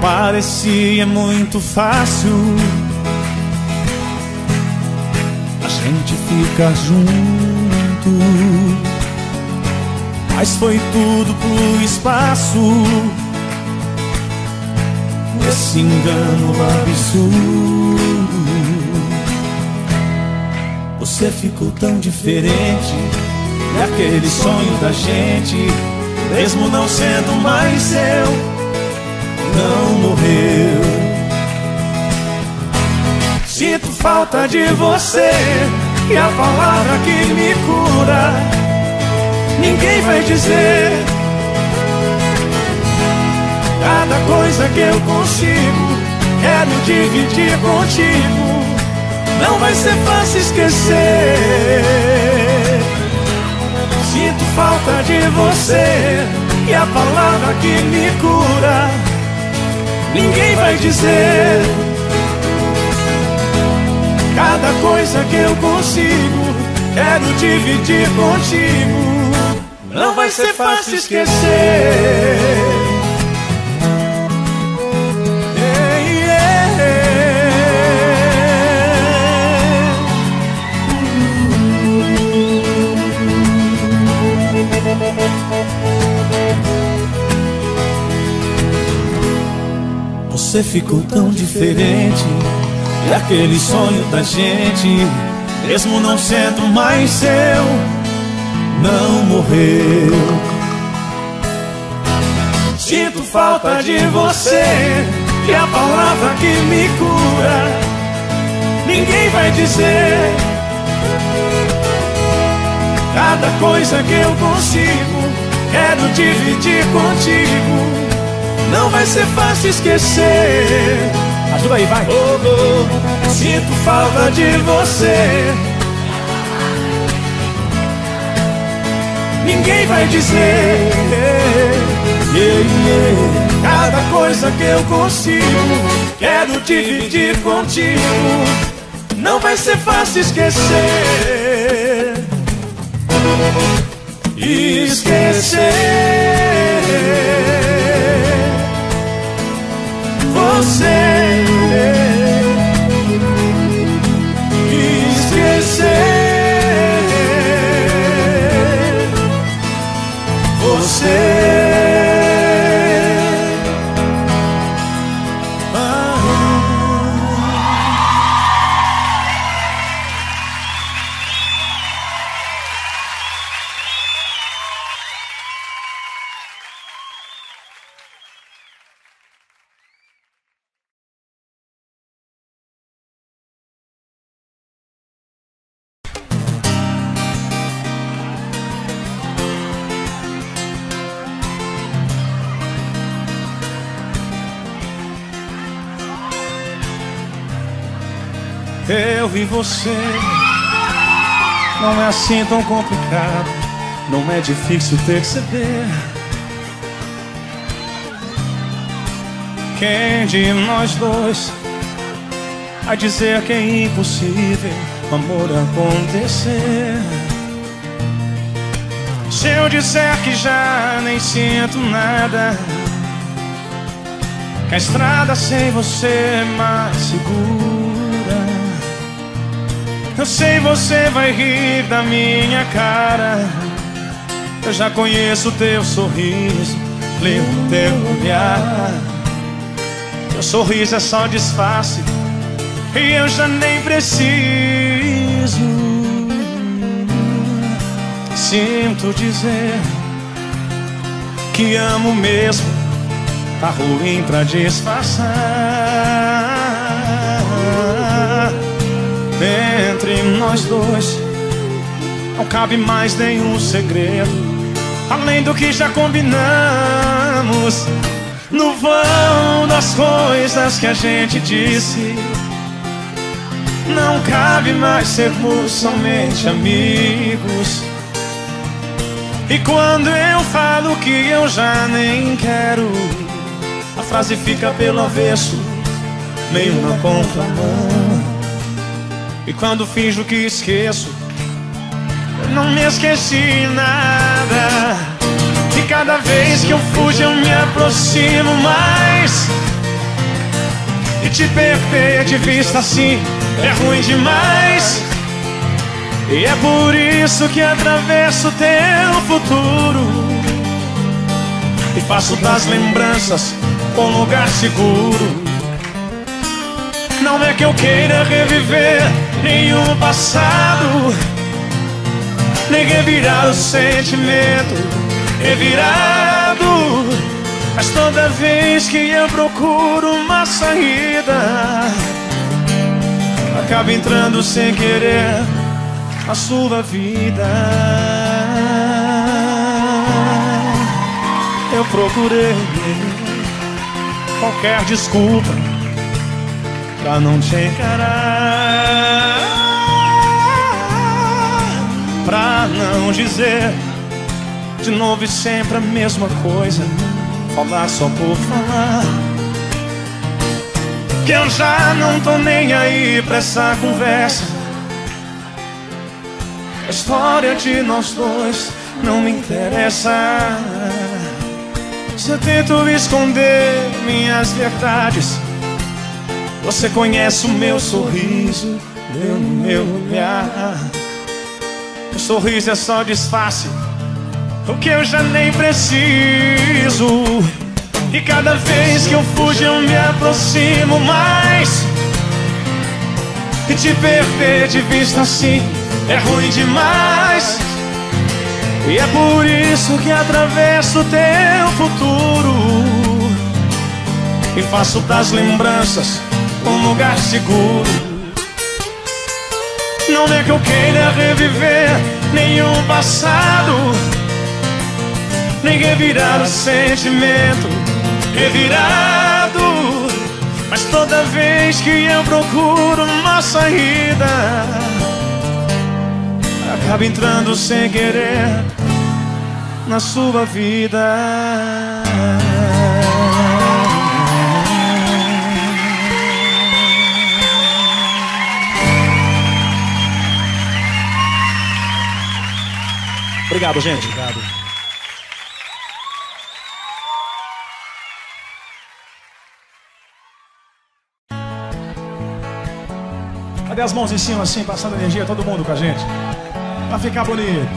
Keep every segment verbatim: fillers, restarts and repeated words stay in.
Parecia muito fácil a gente ficar junto, mas foi tudo pro espaço, esse engano absurdo. Você ficou tão diferente daquele sonho da gente, mesmo não sendo mais seu. Não morreu. Sinto falta de você, e a palavra que me cura ninguém vai dizer. Cada coisa que eu consigo quero dividir contigo, não vai ser fácil esquecer. Sinto falta de você, e a palavra que me cura ninguém vai dizer. Cada coisa que eu consigo quero dividir contigo, não vai ser fácil esquecer. Você ficou tão diferente daquele sonho da gente, mesmo não sendo mais seu, não morreu. Sinto falta de você, e a palavra que me cura ninguém vai dizer. Cada coisa que eu consigo quero dividir contigo, não vai ser fácil esquecer. Ajuda aí, vai. Oh, oh, sinto falta de você. Ninguém vai dizer. Yeah, yeah. Cada coisa que eu consigo quero dividir contigo, não vai ser fácil esquecer. Esquecer você, esquecer você. Ah. Eu e você, não é assim tão complicado, não é difícil perceber quem de nós dois vai dizer que é impossível o amor acontecer. Se eu disser que já nem sinto nada, que a estrada sem você é mais segura, eu sei, você vai rir da minha cara. Eu já conheço teu sorriso, leio teu olhar. Teu sorriso é só disfarce e eu já nem preciso. Sinto dizer que amo mesmo, tá ruim pra disfarçar. Entre nós dois não cabe mais nenhum segredo, além do que já combinamos. No vão das coisas que a gente disse, não cabe mais sermos somente amigos. E quando eu falo que eu já nem quero, a frase fica pelo avesso, meio na contramão. E quando finjo que esqueço, eu não me esqueci nada. E cada vez que eu fujo eu me aproximo mais, e te perder de vista assim é ruim demais. E é por isso que atravesso teu futuro e faço das lembranças um lugar seguro. Não é que eu queira reviver nenhum passado, nem revirar o sentimento revirado, mas toda vez que eu procuro uma saída, acabo entrando sem querer a sua vida. Eu procurei qualquer desculpa pra não te encarar, pra não dizer de novo e sempre a mesma coisa, falar só por falar, que eu já não tô nem aí pra essa conversa. A história de nós dois não me interessa. Se eu tento esconder minhas verdades, você conhece o meu sorriso, meu, meu olhar. O sorriso é só disfarce, o que eu já nem preciso. E cada vez que eu fujo eu me aproximo mais, e te perder de vista assim é ruim demais. E é por isso que atravesso teu futuro e faço das lembranças um lugar seguro. Não é que eu queira reviver nenhum passado, nem revirar o sentimento revirado, mas toda vez que eu procuro uma saída, acaba entrando sem querer na sua vida. Obrigado, gente. Obrigado. Cadê as mãos em cima assim, passando energia, todo mundo com a gente? Pra ficar bonito.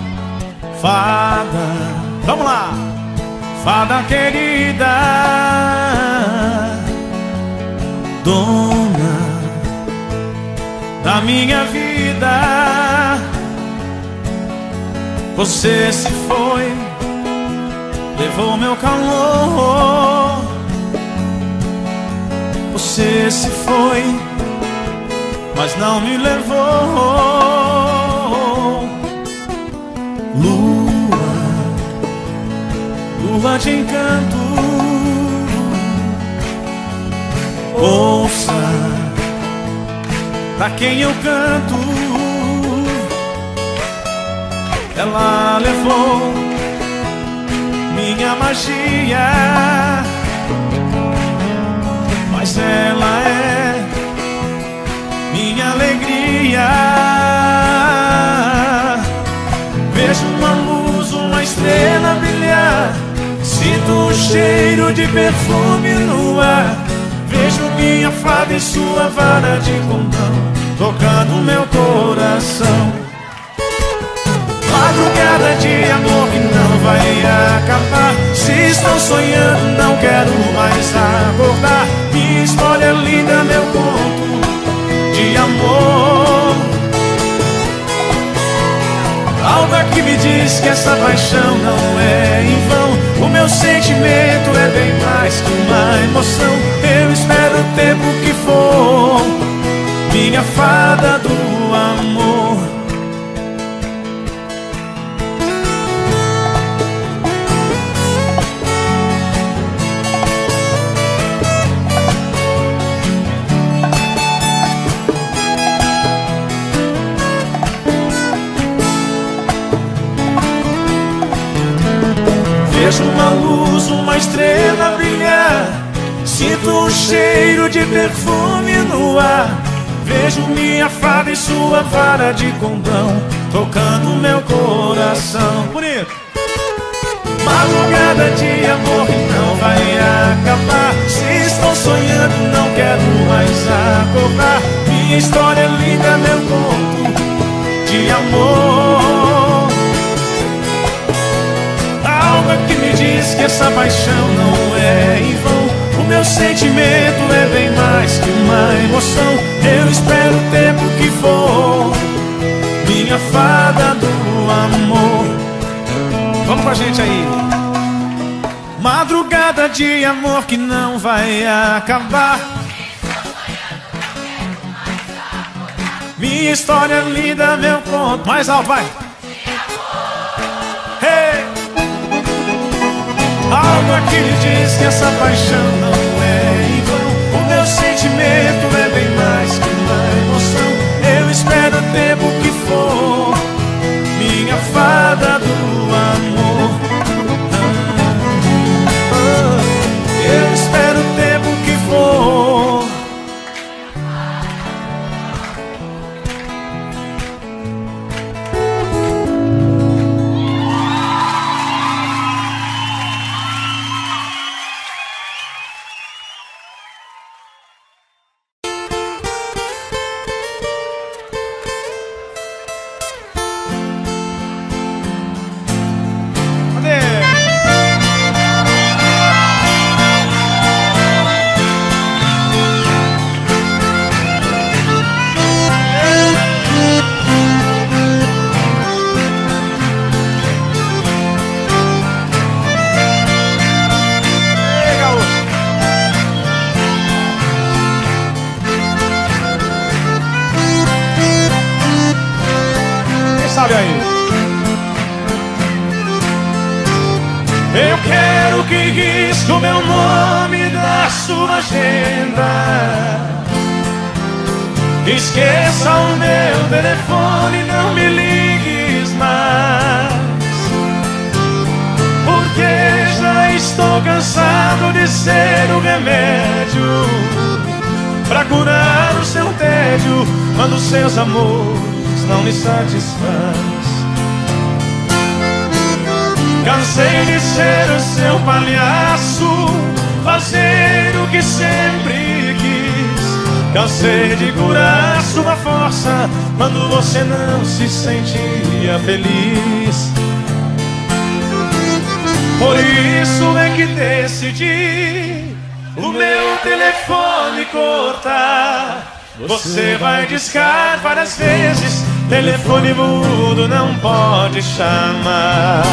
Fada, vamos lá. Fada querida, dona da minha vida, você se foi, levou meu calor. Você se foi, mas não me levou. Lua de encanto, ouça pra quem eu canto. Ela levou minha magia, mas ela é minha alegria. Vejo uma luz, uma estrela brilhar, sinto o cheiro de perfume no ar. Vejo minha fada em sua vara de condão, tocando meu coração. Madrugada de amor que não vai acabar. Se estou sonhando, não quero mais acordar. Minha história é linda, meu conto de amor. Algo que me diz que essa paixão não é em vão. O meu sentimento é bem mais que uma emoção. Eu espero o tempo que for, minha fada do amor. vimos uma estrela brilhar. Sinto o cheiro de perfume no ar. Vejo minha fada e sua vara de condão tocando meu coração. Bonito. Madrugada de amor que não vai acabar. Se estou sonhando, não quero mais acordar. Minha história é linda, meu conto de amor. Algo que me diz que essa paixão não é em vão. O meu sentimento é bem mais que uma emoção. Eu espero o tempo que for, minha fada do amor. Vamos com a gente aí. Madrugada de amor que não vai acabar. Minha história é linda, meu conto. Mais alto, vai. Hey. Algo que me diz que essa paixão não é em vão. O meu sentimento é bem mais que uma emoção. Eu espero o tempo que for, minha fada do amor. Eu espero o tempo que for. Esqueça o meu telefone, não me ligues mais, porque já estou cansado de ser o remédio pra curar o seu tédio, quando seus amores não me satisfaz. Cansei de ser o seu palhaço, fazer o que sempre quis. Cansei de curar sua força quando você não se sentia feliz. Por isso é que decidi o meu telefone cortar. Você vai discar várias vezes, telefone mudo não pode chamar.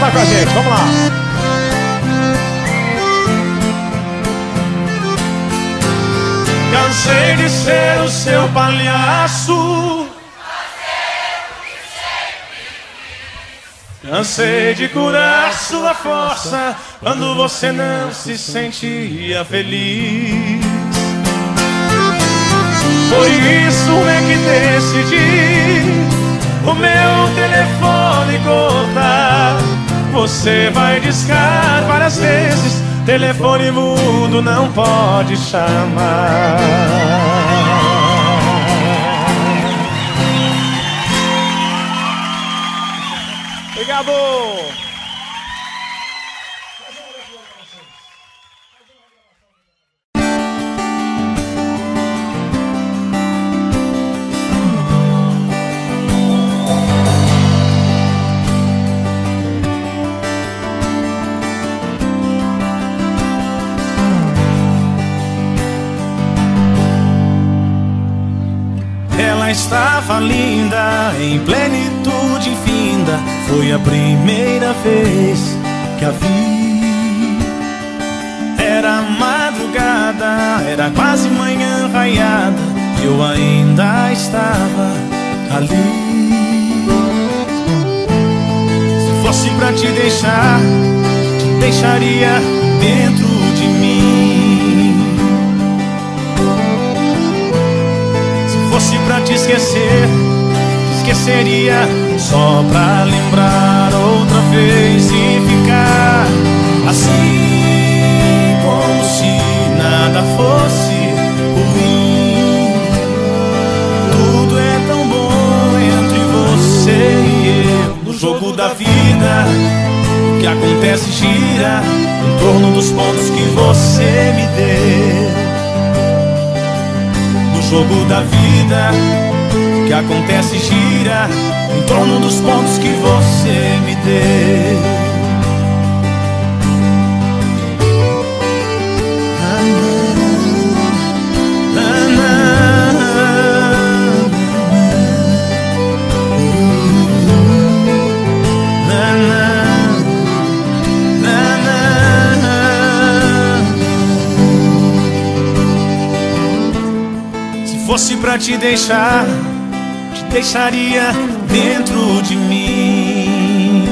Tá com a gente, vamos lá. Cansei de ser o seu palhaço, cansei de curar sua força quando você não se sentia feliz. Por isso é que decidi o meu telefone cortar. Você vai discar várias vezes, telefone mudo não pode chamar. Obrigado! Estava linda, em plenitude finda. Foi a primeira vez que a vi. Era madrugada estrada, era quase manhã raiada, e eu ainda estava ali. Se fosse pra te deixar, te deixaria dentro de mim. Se fosse pra te esquecer, te esqueceria só pra lembrar outra vez e ficar assim, como se nada fosse ruim. Tudo é tão bom entre você e eu. No jogo da vida, o que acontece gira em torno dos pontos que você me deu. No jogo da vida, o que acontece gira em torno dos pontos que você me deu. Se fosse pra te deixar, te deixaria dentro de mim.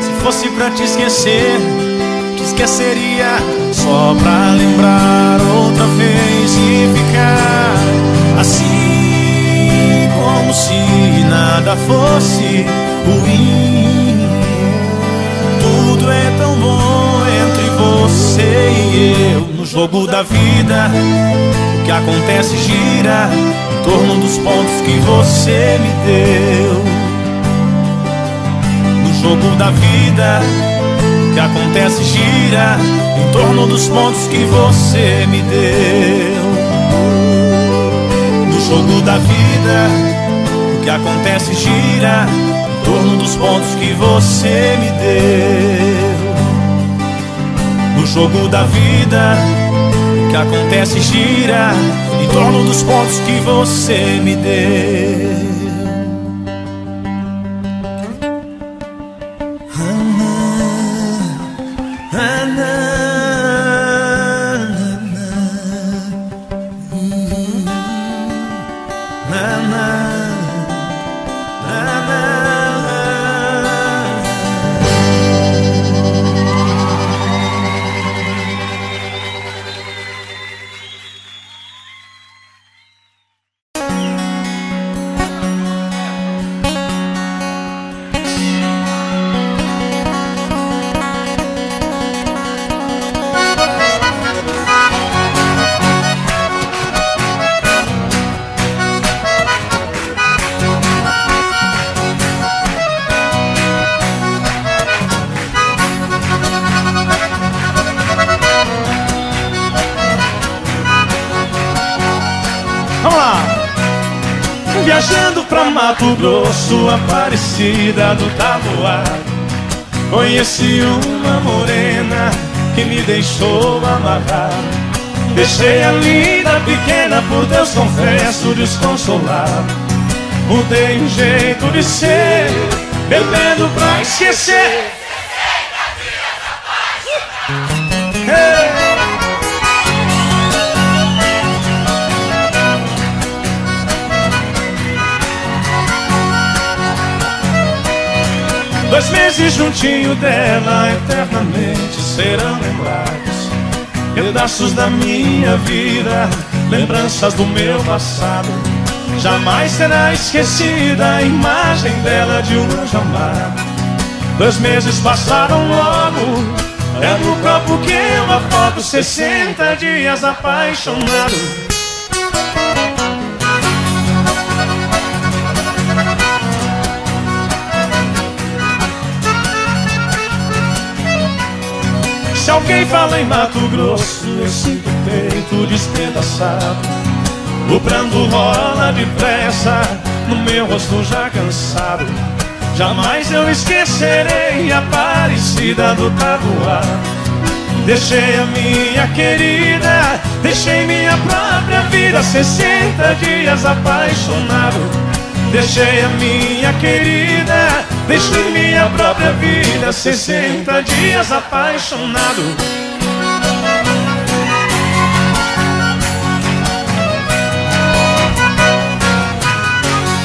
Se fosse pra te esquecer, te esqueceria só pra lembrar outra vez e ficar assim, como se nada fosse ruim. Tudo é tão bom entre você e eu. No jogo da vida, o que acontece gira em torno dos pontos que você me deu. No jogo da vida, o que acontece gira em torno dos pontos que você me deu. No jogo da vida, o que acontece gira em torno dos pontos que você me deu. No jogo da vida, o que acontece gira em torno dos pontos que você me deu. Mato Grosso, Aparecida do Taboado, conheci uma morena que me deixou amarrado. Deixei a linda pequena, por Deus confesso, desconsolado. Mudei o jeito de ser, bebendo pra esquecer. Dois meses juntinho dela, eternamente serão lembrados. Pedaços da minha vida, lembranças do meu passado. Jamais será esquecida a imagem dela, de um anjo amado. Dois meses passaram logo, é no copo que eu afogo, sessenta dias apaixonado. Se alguém fala em Mato Grosso, eu sinto o peito despedaçado. O brando rola depressa no meu rosto já cansado. Jamais eu esquecerei a Aparecida do Taboado. Deixei a minha querida, deixei minha própria vida, sessenta dias apaixonado. Deixei a minha querida, deixei minha própria vida, fica sessenta dias apaixonado.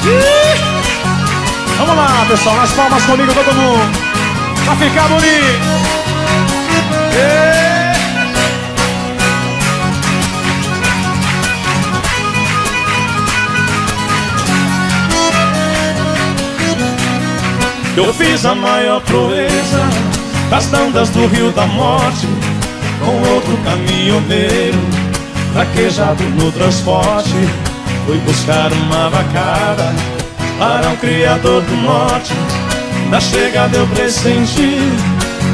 E... vamos lá, pessoal, nas palmas comigo todo mundo, pra ficar bonito. E... eu fiz a maior proeza das tandas do Rio da Morte, com outro caminhoneiro traquejado no transporte. Fui buscar uma vacada para um criador do norte. Na chegada eu pressenti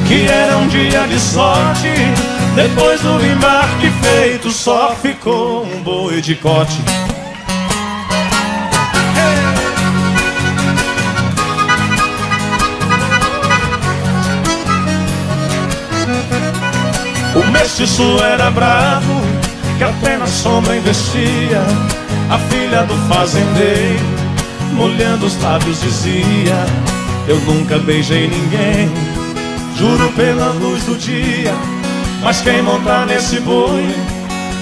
que era um dia de sorte. Depois do embarque feito só ficou um boi de corte. O mestiço era bravo, que até na sombra investia. A filha do fazendeiro, molhando os lábios, dizia: eu nunca beijei ninguém, juro pela luz do dia. Mas quem montar nesse boi,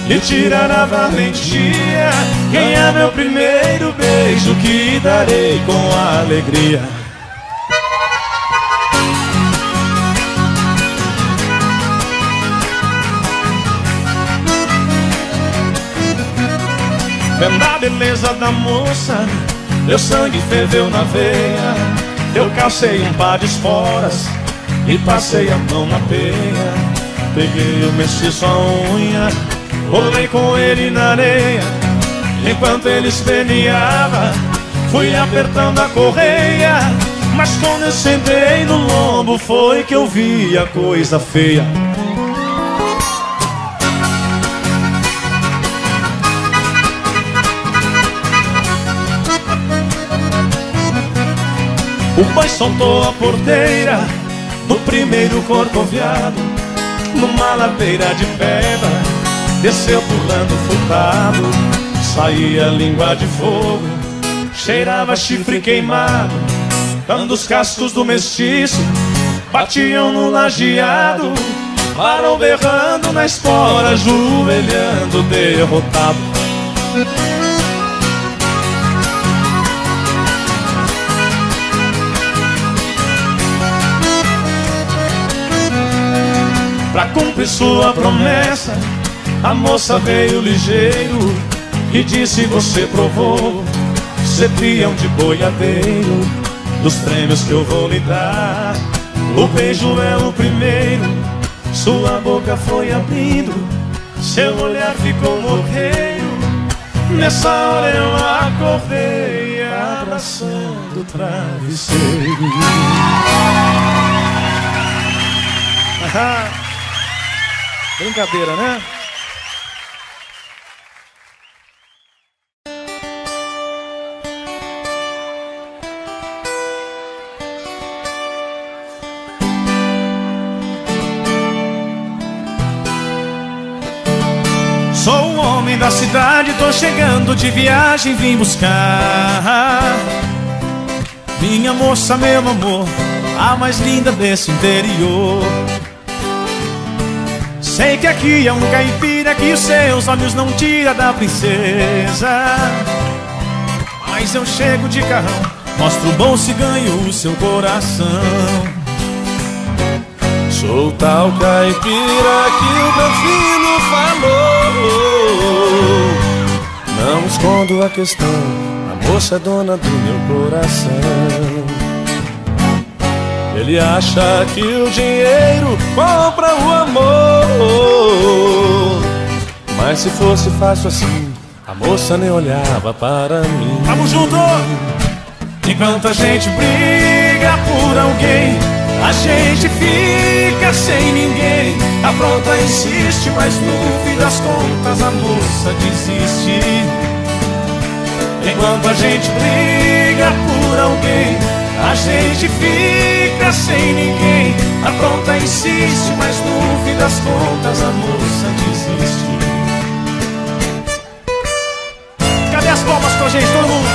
lhe tirará a valentia. Quem é meu primeiro beijo, que darei com alegria. Vendo a beleza da moça, meu sangue ferveu na veia. Eu calcei um par de esporas e passei a mão na peia. Peguei o mestiço à unha, rolei com ele na areia. Enquanto ele esperneava, fui apertando a correia. Mas quando eu sentei no lombo, foi que eu vi a coisa feia. O boi soltou a porteira no primeiro corcoviado. Numa ladeira de pedra desceu pulando furtado. Saía língua de fogo, cheirava chifre queimado. Quando os cascos do mestiço batiam no lajeado, parou berrando na espora, ajoelhando derrotado. Pra cumprir sua promessa, a moça veio ligeiro e disse: você provou ser peão de boiadeiro. Dos prêmios que eu vou lhe dar, o beijo é o primeiro. Sua boca foi abrindo, seu olhar ficou morreiro. Nessa hora eu acordei abraçando o travesseiro. Brincadeira, né? Sou um homem da cidade, tô chegando de viagem, vim buscar minha moça, meu amor, a mais linda desse interior. Sei que aqui é um caipira que os seus olhos não tiram da princesa. Mas eu chego de carrão, mostro o bom se ganho o seu coração. Sou tal caipira que o meu filho falou. Não escondo a questão, a moça é dona do meu coração. Ele acha que o dinheiro compra o amor, mas se fosse fácil assim, a moça nem olhava para mim. Vamos junto! Enquanto a gente briga por alguém, a gente fica sem ninguém. A pronta insiste, mas no fim das contas a moça desiste. Enquanto a gente briga por alguém, a gente fica sem ninguém. A pronta insiste, mas no fim das contas a moça desiste. Cadê as palmas pra gente, todo mundo?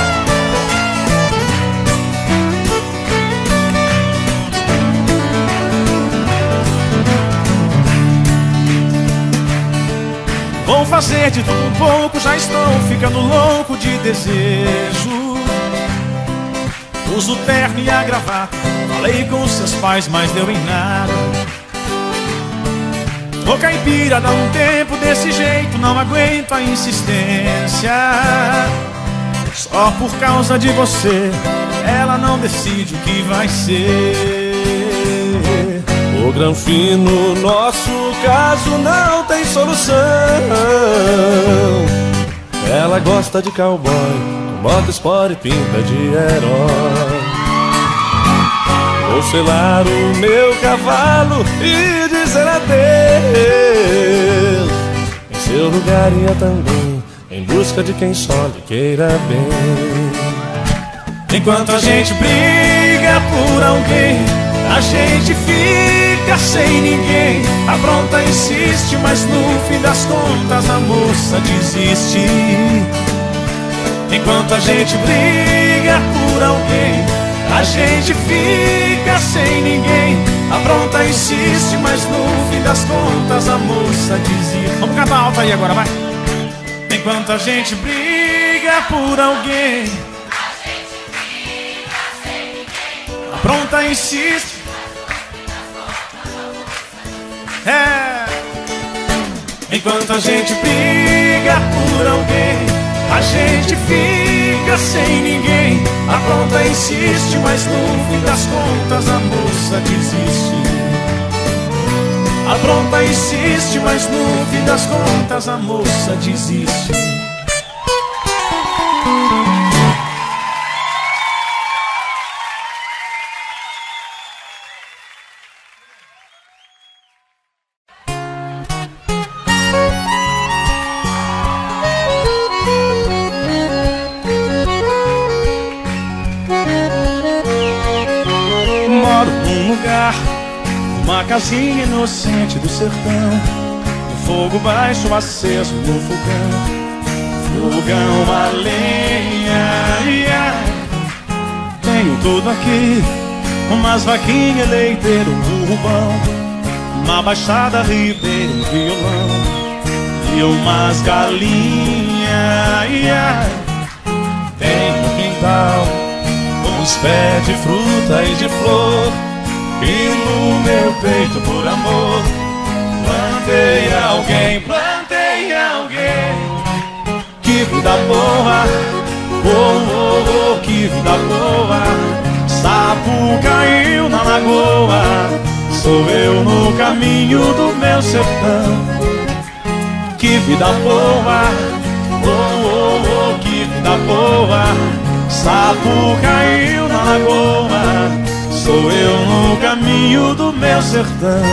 fazer de tudo um pouco, já estou ficando louco de desejo. Uso o terno e a gravata, falei com seus pais, mas deu em nada. Tô caipira, dá um tempo desse jeito, não aguento a insistência. Só por causa de você, ela não decide o que vai ser. O Granfino, nosso caso não tem solução. Ela gosta de cowboy, bota esporte e pinta de herói. Vou selar o meu cavalo e dizer adeus. Em seu lugar ia também, em busca de quem só lhe queira bem. Enquanto a gente briga por alguém, a gente fica sem ninguém. A bronca insiste, mas no fim das contas a moça desiste. Enquanto a gente briga por alguém, a gente fica sem ninguém. A bronca insiste, mas no fim das contas a moça desiste. Vamos cantar alto aí agora, vai! Enquanto a gente briga por alguém, a gente fica sem ninguém. A bronca insiste, mas no fim das contas a moça desiste. É! Enquanto a gente briga por alguém, a gente fica sem ninguém. A bronca insiste, mas no fim das contas a moça desiste. A bronca insiste, mas no fim das contas a moça desiste. Casinha inocente do sertão, o fogo baixo aceso no fogão, fogão a lenha. Tenho tudo aqui, umas vaquinhas, leiteiro, um rubão, uma baixada, ribeiro, um violão e umas galinhas. Tenho um quintal com os pés de fruta e de flor, e no meu peito por amor plantei alguém, plantei alguém. Que vida boa, oh, oh, oh, que vida boa. Sapo caiu na lagoa, sou eu no caminho do meu sertão. Que vida boa, oh, oh, oh, que vida boa. Sapo caiu na lagoa, sou eu no caminho do meu sertão.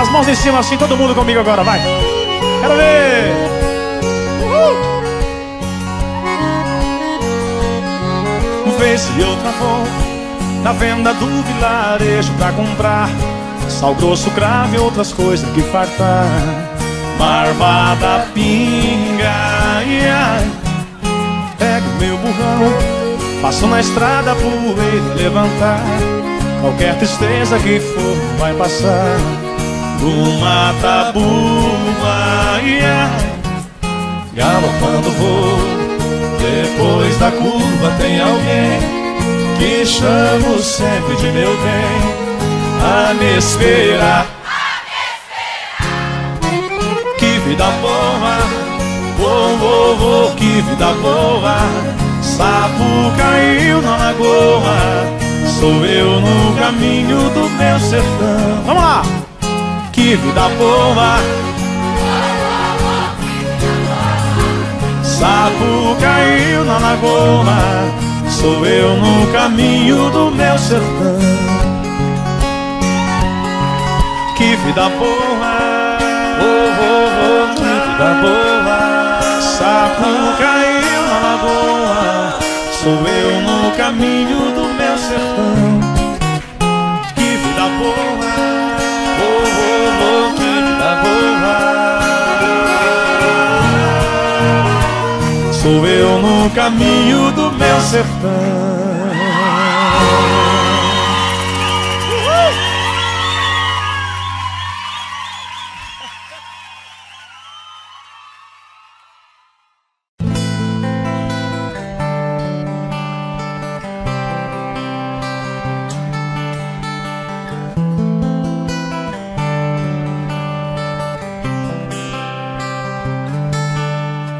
As mãos em cima assim, todo mundo comigo agora, vai! Quero ver! Uhul! Vê se eu travou na venda do vilarejo pra comprar sal grosso, cravo e outras coisas que fartar. Marvada pinga, ia. Pego meu burrão, passo na estrada, poeira levantar. Qualquer tristeza que for vai passar. Numa tabuba, ia, galopando vou. Depois da curva tem alguém que chamo sempre de meu bem, a me esperar. Que vida boa, oh, oh, oh, que vida boa. Sapo caiu na lagoa, sou eu no caminho do meu sertão. Vamos lá! Que vida boa, sapo caiu na lagoa, sou eu no caminho do meu sertão. Que vida boa, oh, oh, oh, que vida boa. Sapo caiu na lagoa, sou eu no caminho do meu sertão. Que vida boa, oh, oh, oh, que vida boa. Sou eu no caminho do meu sertão.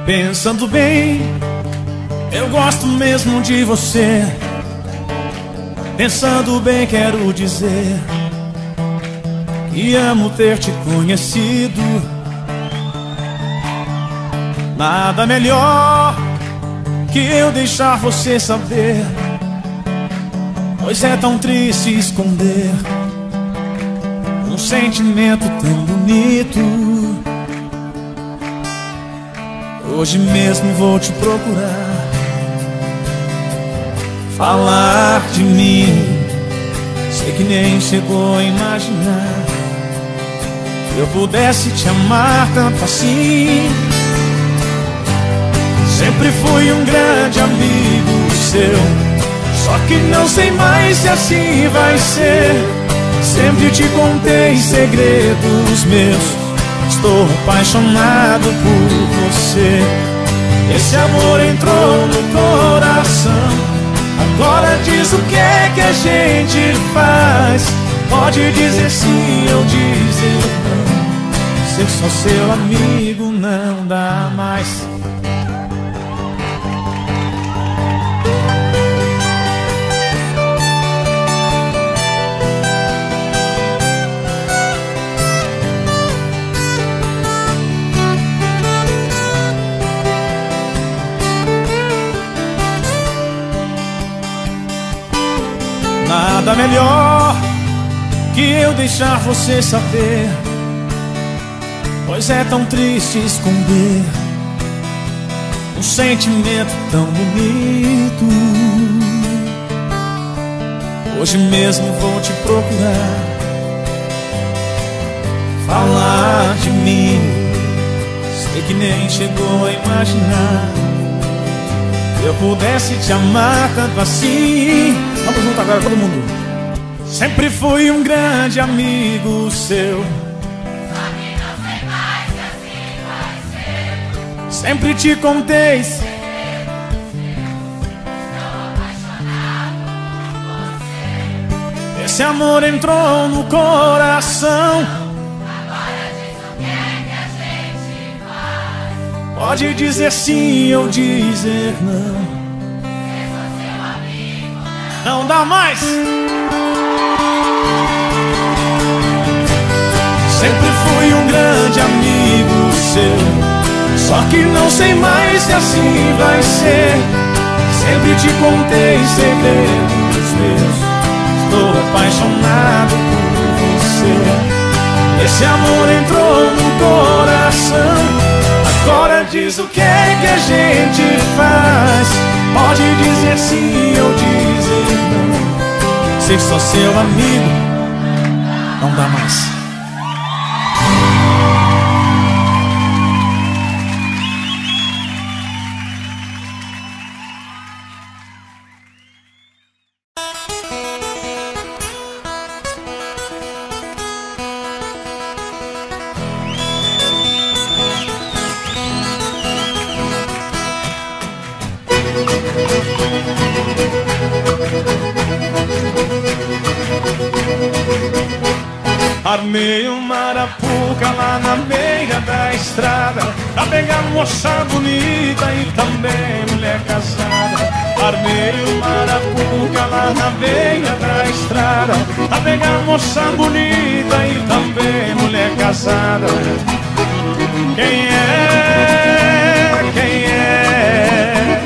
Pensando bem, eu gosto mesmo de você. Pensando bem, quero dizer que amo ter te conhecido. Nada melhor que eu deixar você saber, pois é tão triste esconder um sentimento tão bonito. Hoje mesmo vou te procurar, falar de mim. Sei que nem chegou a imaginar que eu pudesse te amar tanto assim. Sempre fui um grande amigo seu, só que não sei mais se assim vai ser. Sempre te contei segredos meus, estou apaixonado por você. Esse amor entrou no coração, agora diz o que é que a gente faz. Pode dizer sim ou dizer não, ser só seu amigo não dá mais. Nada melhor que eu deixar você saber, pois é tão triste esconder um sentimento tão bonito. Hoje mesmo vou te procurar, falar de mim. Sei que nem chegou a imaginar que eu pudesse te amar tanto assim. Vamos junto agora, todo mundo. Sempre fui um grande amigo seu, só que não sei mais se assim vai ser. Sempre te contei segredos meus, estou apaixonado por você. Esse amor entrou no coração, agora diz o que é que a gente faz. Pode dizer sim ou dizer não, não dá mais. Sempre fui um grande amigo seu, só que não sei mais se assim vai ser. Sempre te contei segredos meus, estou apaixonado por você. Esse amor entrou no coração, agora diz o que é que a gente faz. Pode dizer sim ou dizer não, ser só seu amigo não dá mais. Armei uma arapuca lá na beira da estrada, pra pegar moça bonita e também mulher casada. Armei uma arapuca lá na beira da estrada, pra pegar moça bonita e também mulher casada. Quem é, quem é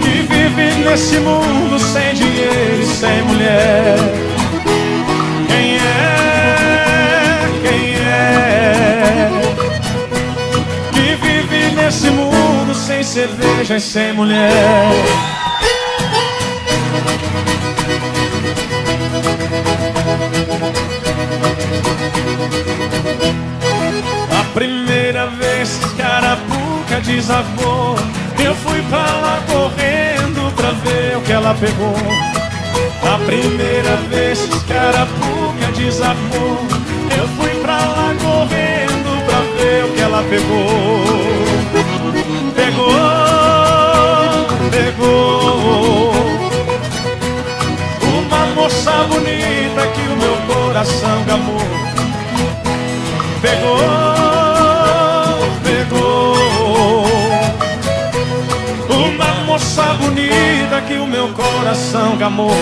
que vive nesse mundo sem dinheiro e sem mulher? Nesse mundo sem cerveja e sem mulher. A primeira vez que a arapuca desabou, eu fui pra lá correndo pra ver o que ela pegou. A primeira vez que a arapuca desabou, eu fui pra lá correndo pra ver o que ela pegou. Pegou, pegou uma moça bonita que o meu coração gamou. Pegou, pegou coração gamorro.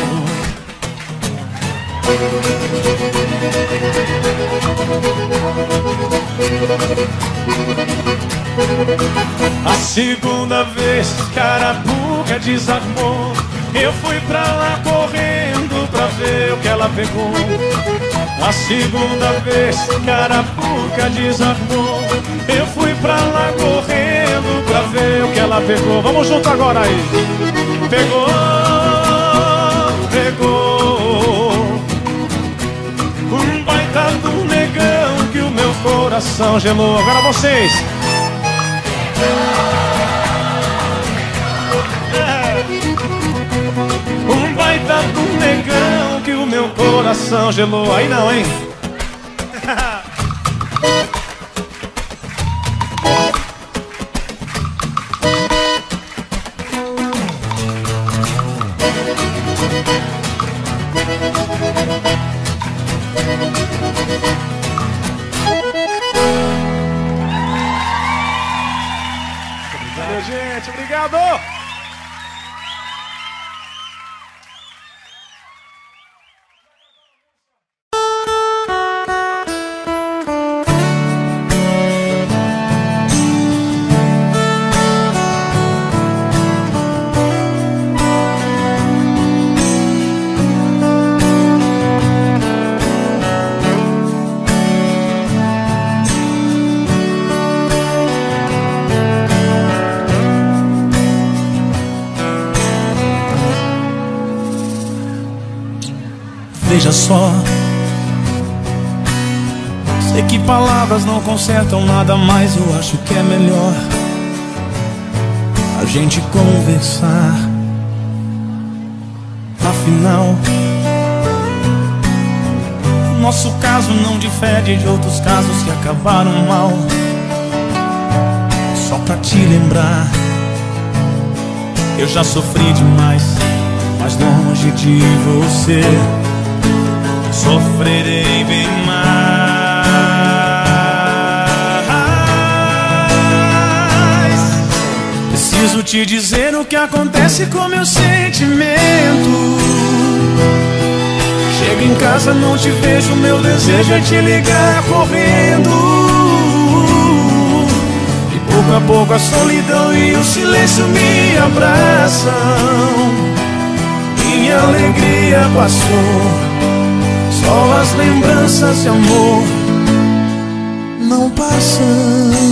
A segunda vez, Carapuca desarmou. Eu fui pra lá correndo pra ver o que ela pegou. A segunda vez, Carapuca desarmou. Eu fui pra lá correndo pra ver o que ela pegou. Vamos junto agora aí. Pegou, pegou um baita do negão que o meu coração gelou. Agora vocês. Um baita do negão que o meu coração gelou. Aí não, hein? Obrigado, gente. Obrigado. Veja só, sei que palavras não consertam nada, mas eu acho que é melhor a gente conversar. Afinal, o nosso caso não difere de outros casos que acabaram mal. Só pra te lembrar, eu já sofri demais, mas longe de você sofrerei bem mais. Preciso te dizer o que acontece com meu sentimento. Chego em casa, não te vejo, meu desejo é te ligar correndo. E pouco a pouco a solidão e o silêncio me abraçam. Minha alegria passou, só as lembranças de amor não passam.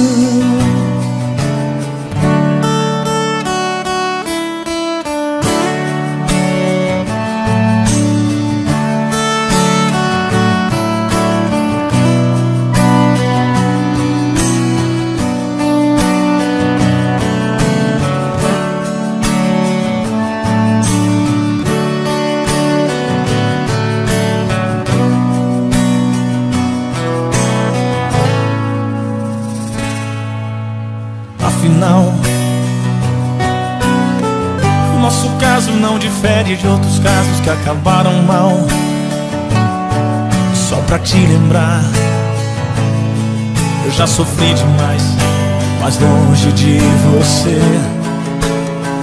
Nosso caso não difere de outros casos que acabaram mal. Só pra te lembrar, eu já sofri demais, mas longe de você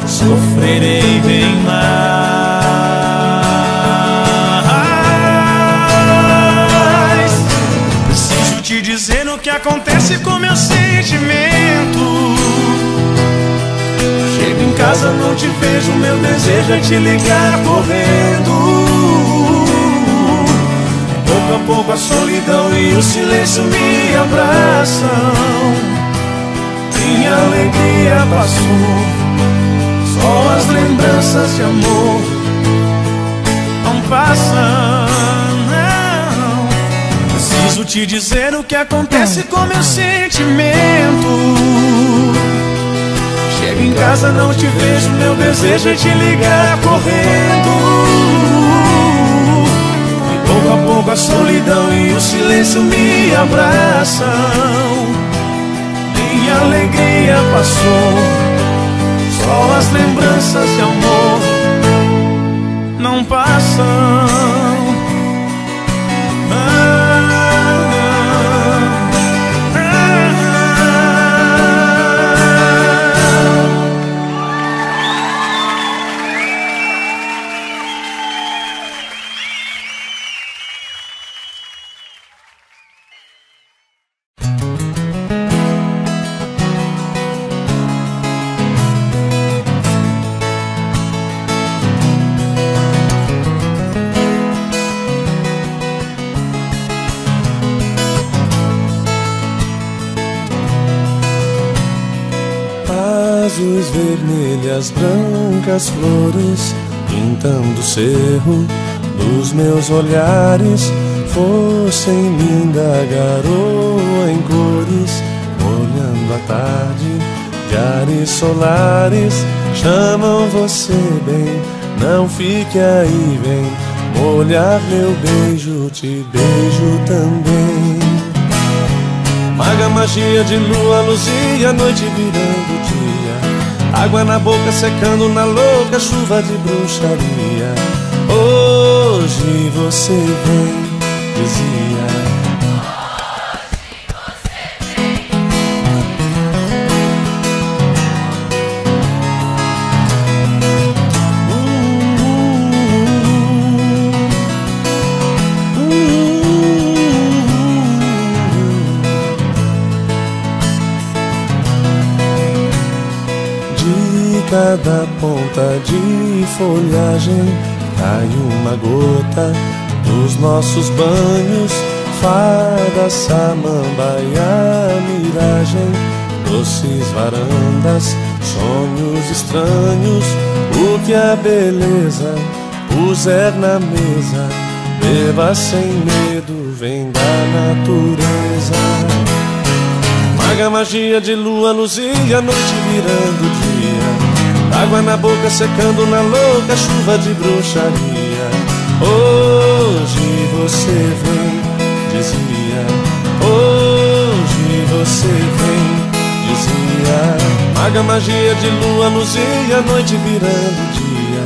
sofrerei bem mais. Preciso te dizer o que acontece com meu sentimento. Chego em casa, não te vejo, meu desejo é te ligar correndo. Pouco a pouco a solidão e o silêncio me abraçam. Minha alegria passou, só as lembranças de amor não passam, não. Preciso te dizer o que acontece com meu sentimento. Chego em casa, não te vejo, meu desejo é te ligar correndo. E pouco a pouco a solidão e o silêncio me abraçam. Minha alegria passou, só as lembranças de amor não passam. azuis, vermelhas, brancas flores, pintando o cerro dos meus olhares. Fossem linda garoa em cores, olhando a tarde de ares solares. Chamam você bem, não fique aí, vem molhar meu beijo, te beijo também. Maga magia de lua, luzia, noite virando dia, água na boca secando na louca chuva de bruxaria. Hoje você vem, dizia. Hoje você vem. Uh, uh, uh, uh, uh. De cada ponta de folhagem cai uma gota dos nossos banhos. Fada, samambaia, miragem, doces varandas, sonhos estranhos. O que a beleza puser na mesa, beba sem medo, vem da natureza. Maga magia de lua, luzia, noite virando dia, água na boca secando na louca chuva de bruxaria. Hoje você vem, dizia. Hoje você vem, dizia. Maga magia de lua, luzia, noite virando dia,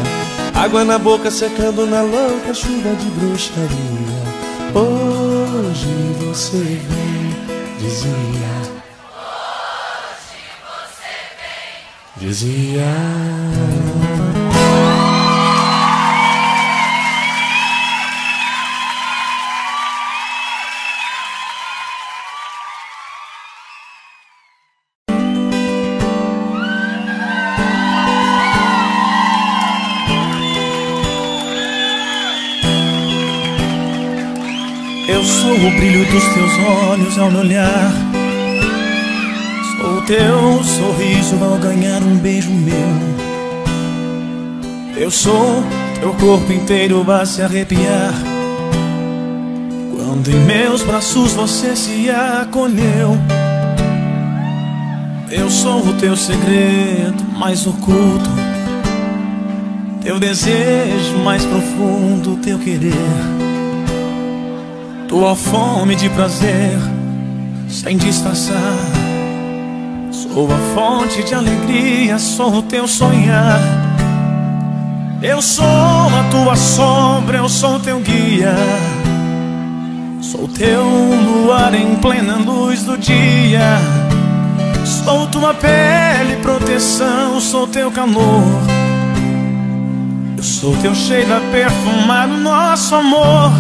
água na boca secando na louca chuva de bruxaria. Hoje você vem, dizia. Dizia. Eu sou o brilho dos teus olhos ao me olhar. O teu sorriso ao ganhar um beijo meu. Eu sou, teu corpo inteiro vai se arrepiar quando em meus braços você se acolheu. Eu sou o teu segredo mais oculto, teu desejo mais profundo, teu querer, tua fome de prazer sem disfarçar. Sou a fonte de alegria, sou o teu sonhar. Eu sou a tua sombra, eu sou o teu guia, sou teu luar em plena luz do dia. Sou tua pele, proteção, sou teu calor. Eu sou teu cheiro a perfumar o nosso amor.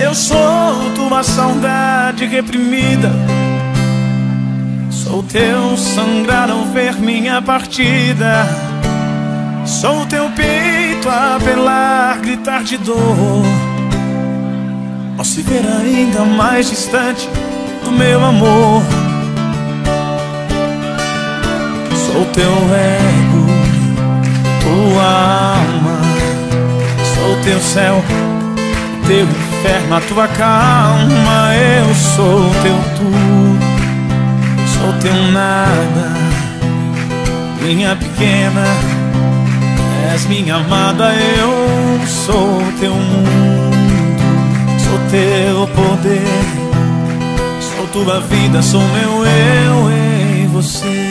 Eu sou tua saudade reprimida, sou teu sangrar ao ver minha partida. Sou teu peito a apelar, gritar de dor, ao se ver ainda mais distante do meu amor. Sou teu ego, tua alma, sou teu céu, teu inferno, a tua calma. Eu sou teu tudo, sou teu nada, minha pequena, és minha amada. Eu sou teu mundo, sou teu poder, sou tua vida, sou meu eu em você.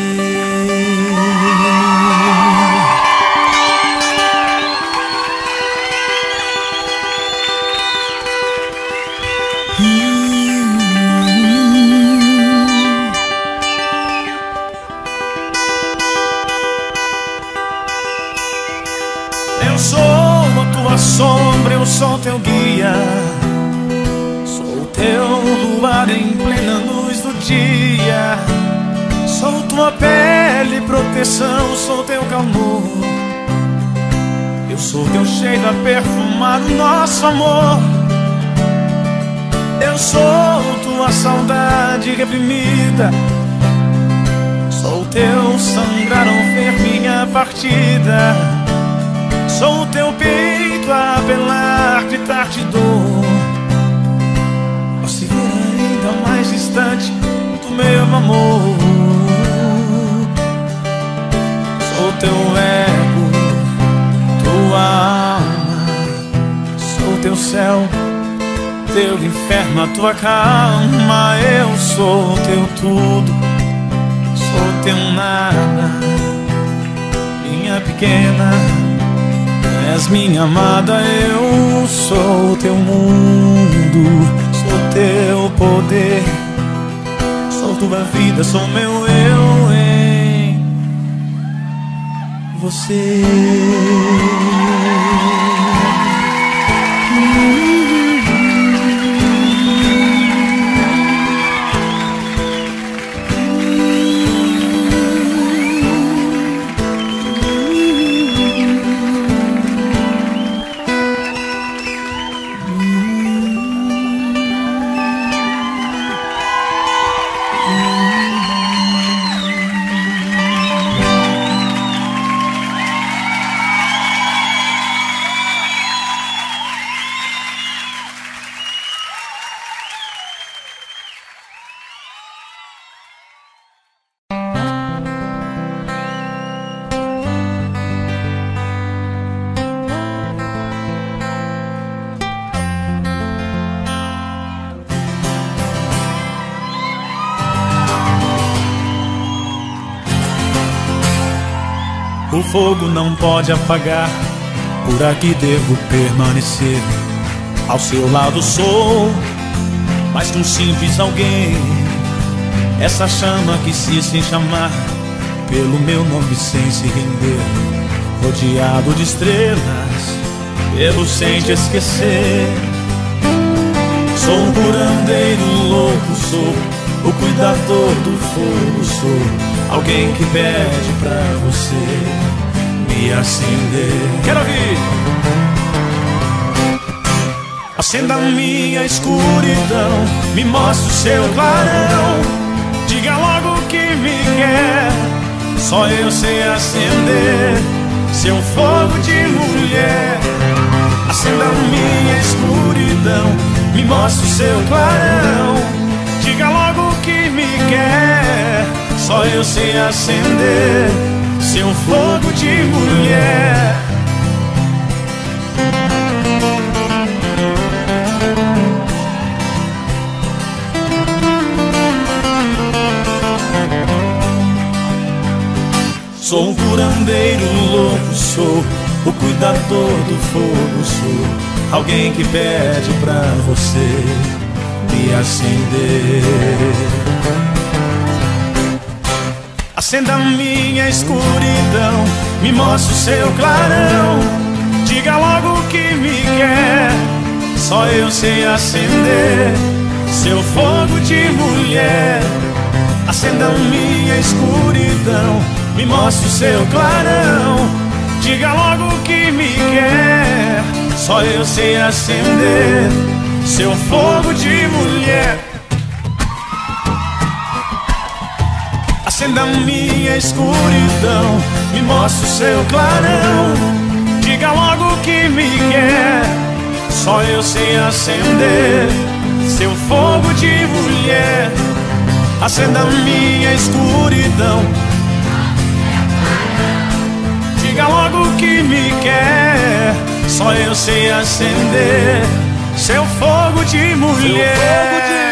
Sombra, eu sou teu guia, sou teu luar em plena luz do dia. Sou tua pele, proteção, sou teu calor. Eu sou teu cheiro a perfumar o nosso amor. Eu sou tua saudade reprimida, sou teu sangrar ver minha partida. Sou o teu peito a apelar, gritar de dor, ao se ver ainda mais distante do meu amor. Sou teu ego, tua alma, sou teu céu, teu inferno, a tua calma. Eu sou teu tudo, sou teu nada, minha pequena, és minha amada. Eu sou teu mundo, sou teu poder, sou tua vida, sou meu eu em você. O fogo não pode apagar, por aqui devo permanecer. Ao seu lado sou mais que um simples alguém. Essa chama que se sem chamar pelo meu nome, sem se render, rodeado de estrelas, pelo sem te esquecer. Sou um curandeiro louco, sou o cuidador do fogo, sou alguém que pede pra você me acender. Quero ouvir! Acenda minha escuridão, me mostra o seu clarão. Diga logo que me quer, só eu sei acender seu fogo de mulher. Acenda minha escuridão, me mostra o seu clarão. Diga logo que me quer, só eu sei acender seu fogo de mulher. Sou um curandeiro louco, sou o cuidador do fogo, sou alguém que pede pra você me acender. Acenda minha escuridão, me mostra o seu clarão. Diga logo que me quer, só eu sei acender seu fogo de mulher. Acenda minha escuridão, me mostra o seu clarão. Diga logo que me quer, só eu sei acender seu fogo de mulher. Acenda minha escuridão, me mostra o seu clarão. Diga logo que me quer, só eu sei acender seu fogo de mulher. Acenda minha escuridão, diga logo que me quer, só eu sei acender seu fogo de mulher.